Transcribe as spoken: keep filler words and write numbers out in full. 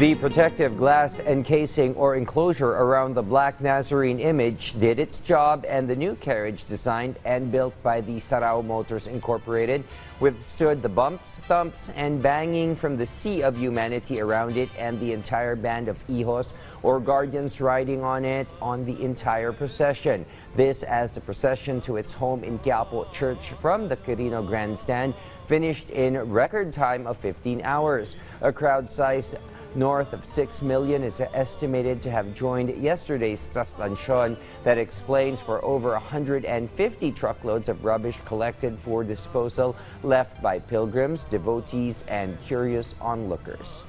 The protective glass encasing or enclosure around the Black Nazarene image did its job, and the new carriage designed and built by the Sarao Motors Incorporated withstood the bumps, thumps, and banging from the sea of humanity around it and the entire band of hijos or guardians riding on it on the entire procession. This as the procession to its home in Quiapo Church from the Quirino Grandstand finished in record time of fifteen hours. A crowd size north of six million is estimated to have joined yesterday's Traslacion that explains for over one hundred fifty truckloads of rubbish collected for disposal left by pilgrims, devotees, and curious onlookers.